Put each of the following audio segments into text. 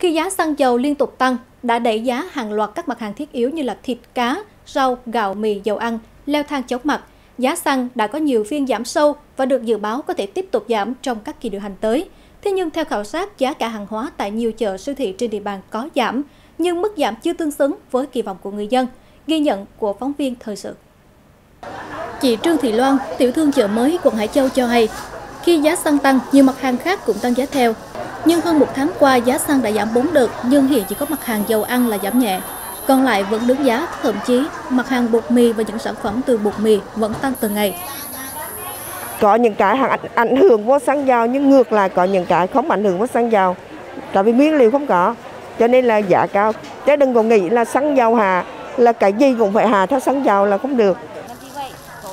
Khi giá xăng dầu liên tục tăng, đã đẩy giá hàng loạt các mặt hàng thiết yếu như là thịt, cá, rau, gạo, mì, dầu ăn, leo thang chóng mặt. Giá xăng đã có nhiều phiên giảm sâu và được dự báo có thể tiếp tục giảm trong các kỳ điều hành tới. Thế nhưng theo khảo sát, giá cả hàng hóa tại nhiều chợ siêu thị trên địa bàn có giảm, nhưng mức giảm chưa tương xứng với kỳ vọng của người dân, ghi nhận của phóng viên thời sự. Chị Trương Thị Loan, tiểu thương chợ mới quận Hải Châu cho hay, khi giá xăng tăng, nhiều mặt hàng khác cũng tăng giá theo. Nhưng hơn một tháng qua, giá xăng đã giảm 4 đợt, nhưng hiện chỉ có mặt hàng dầu ăn là giảm nhẹ. Còn lại vẫn đứng giá, thậm chí mặt hàng bột mì và những sản phẩm từ bột mì vẫn tăng từng ngày. Có những cái ảnh hưởng vô xăng dầu, nhưng ngược lại có những cái không ảnh hưởng vô xăng dầu. Tại vì nguyên liệu không có, cho nên là giá cao. Chứ đừng còn nghĩ là xăng dầu hạ, là cái gì cũng phải hạ theo xăng dầu là không được.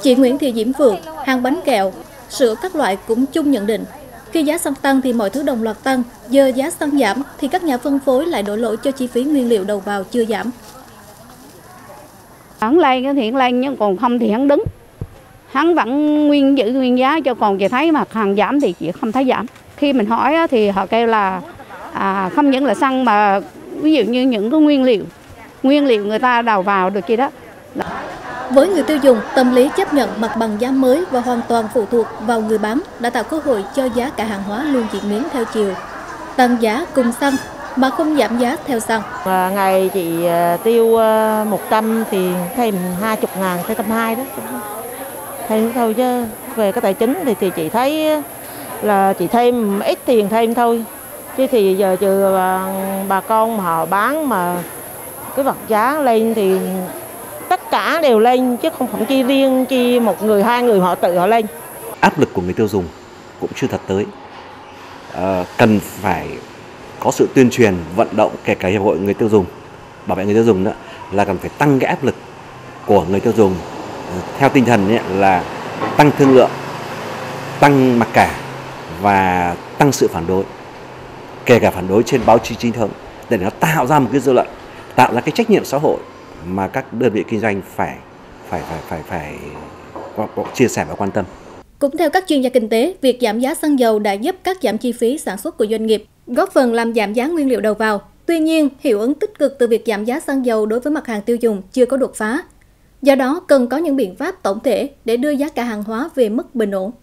Chị Nguyễn Thị Diễm Phượng, hàng bánh kẹo, sữa các loại cũng chung nhận định, khi giá xăng tăng thì mọi thứ đồng loạt tăng, giờ giá xăng giảm thì các nhà phân phối lại đổ lỗi cho chi phí nguyên liệu đầu vào chưa giảm. Hắn lên thì lên, nhưng còn không thì hắn đứng. Hắn vẫn giữ nguyên giá, cho còn chị thấy mặt hàng giảm thì chị không thấy giảm. Khi mình hỏi thì họ kêu là không những là xăng mà ví dụ như những cái nguyên liệu người ta đầu vào được chi đó. Với người tiêu dùng, tâm lý chấp nhận mặt bằng giá mới và hoàn toàn phụ thuộc vào người bán đã tạo cơ hội cho giá cả hàng hóa luôn diễn biến theo chiều. Tăng giá cùng xăng mà không giảm giá theo xăng. Ngày chị tiêu 100 thì thêm 20.000, thêm 120 đó. Thêm thôi chứ về cái tài chính thì chị thấy là chị thêm ít tiền thêm thôi. Chứ thì giờ trừ bà con họ bán mà cái vật giá lên thì tất cả đều lên, chứ không chỉ riêng chi một người, hai người họ tự họ lên. Áp lực của người tiêu dùng cũng chưa thật tới. Cần phải có sự tuyên truyền, vận động, kể cả hiệp hội người tiêu dùng, bảo vệ người tiêu dùng nữa, là cần phải tăng cái áp lực của người tiêu dùng theo tinh thần là tăng thương lượng, tăng mặc cả và tăng sự phản đối, kể cả phản đối trên báo chí chính thống, để nó tạo ra một cái dư luận, tạo ra cái trách nhiệm xã hội mà các đơn vị kinh doanh phải chia sẻ và quan tâm. Cũng theo các chuyên gia kinh tế, việc giảm giá xăng dầu đã giúp cắt giảm chi phí sản xuất của doanh nghiệp, góp phần làm giảm giá nguyên liệu đầu vào. Tuy nhiên, hiệu ứng tích cực từ việc giảm giá xăng dầu đối với mặt hàng tiêu dùng chưa có đột phá. Do đó, cần có những biện pháp tổng thể để đưa giá cả hàng hóa về mức bình ổn.